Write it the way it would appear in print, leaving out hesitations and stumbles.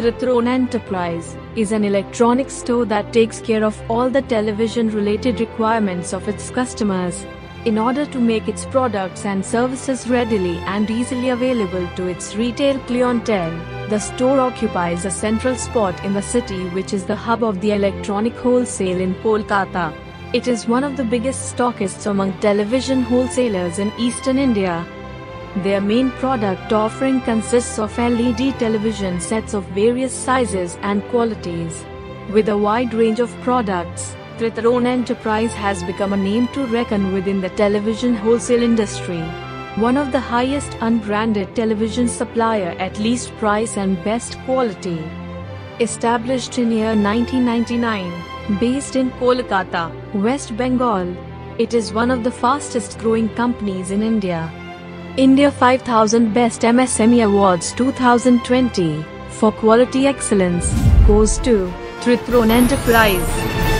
Tritron Enterprise is an electronics store that takes care of all the television-related requirements of its customers, in order to make its products and services readily and easily available to its retail clientele. The store occupies a central spot in the city, which is the hub of the electronic wholesale in Kolkata. It is one of the biggest stockists among television wholesalers in eastern India. Their main product offering consists of LED television sets of various sizes and qualities. With a wide range of products, Tritron Enterprise has become a name to reckon with in the television wholesale industry. One of the highest unbranded television supplier at least price and best quality. Established in year 1999, based in Kolkata, West Bengal, it is one of the fastest growing companies in India. India 5000 Best MSME Awards 2020 for quality excellence goes to Tritron Enterprise.